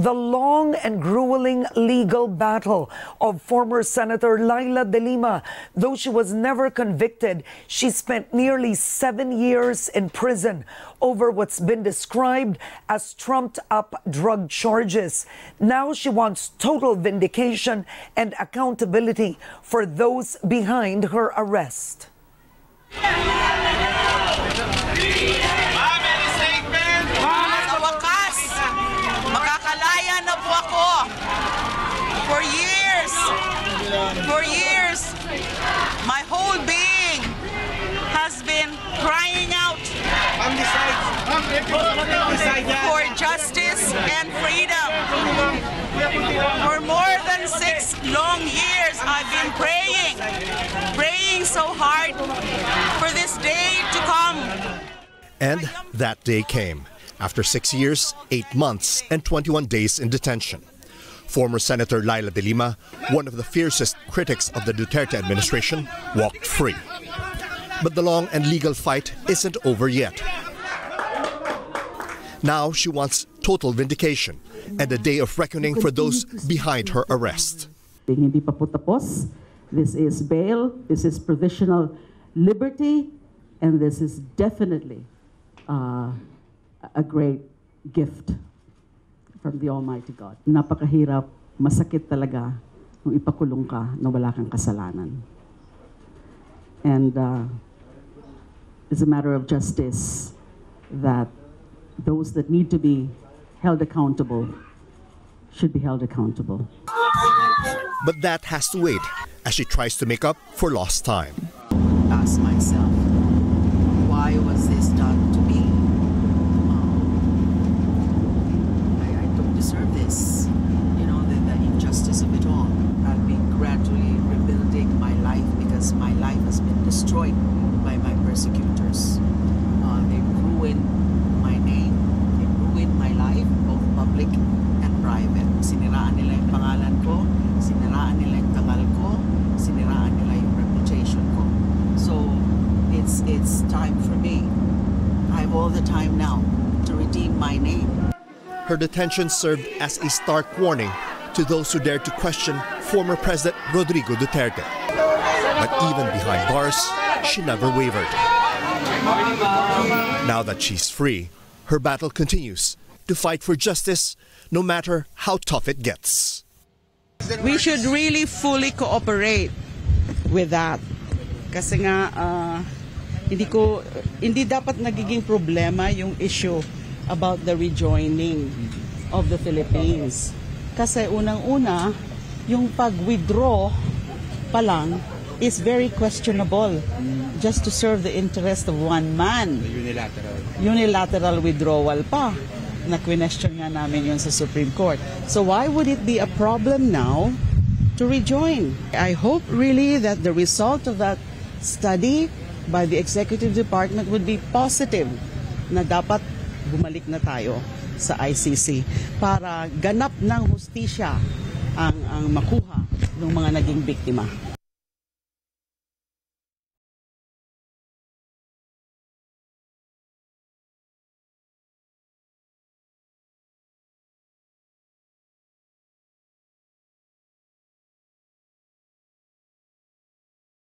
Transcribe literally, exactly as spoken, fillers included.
the long and grueling legal battle of former Senator Leila de Lima. Though she was never convicted, she spent nearly seven years in prison over what's been described as trumped-up drug charges. Now she wants total vindication and accountability for those behind her arrest. For years, for years, my whole being has been crying out for justice and freedom. For more than six long years, I've been praying, praying so hard for this day to come. And that day came, after six years, eight months, and twenty-one days in detention. Former Senator Leila de Lima, one of the fiercest critics of the Duterte administration, walked free. But the long and legal fight isn't over yet. Now she wants total vindication and a day of reckoning for those behind her arrest. Hindi pa po tapos. This is bail, this is provisional liberty, and this is definitely uh, a great gift from the Almighty God. Napakahirap, masakit talaga kung ipakulong ka na wala kang kasalanan. And uh, it's a matter of justice that those that need to be held accountable should be held accountable. But that has to wait as she tries to make up for lost time. Ask myself, why was this done to me? Deserve this, you know, the, the injustice of it all. I've been gradually rebuilding my life because my life has been destroyed by my persecutors. Uh, they ruined my name, they ruined my life, both public and private. Siniraan nila yung pangalan ko, siniraan nila yung tangal ko, siniraan nila yung reputation ko. So it's, it's time for me. I have all the time now to redeem my name. Her detention served as a stark warning to those who dared to question former President Rodrigo Duterte. But even behind bars, she never wavered. Now that she's free, her battle continues to fight for justice, no matter how tough it gets. We should really fully cooperate with that. Kasi nga, uh, hindi ko, hindi dapat nagiging problema yung issue about the rejoining of the Philippines. Kasi unang-una, yung pag-withdraw pa lang is very questionable just to serve the interest of one man. Unilateral. Unilateral withdrawal pa. Na-question nga namin yun sa Supreme Court. So why would it be a problem now to rejoin? I hope really that the result of that study by the Executive Department would be positive, na dapat bumalik na tayo sa I C C para ganap ng hustisya ang, ang makuha ng mga naging biktima.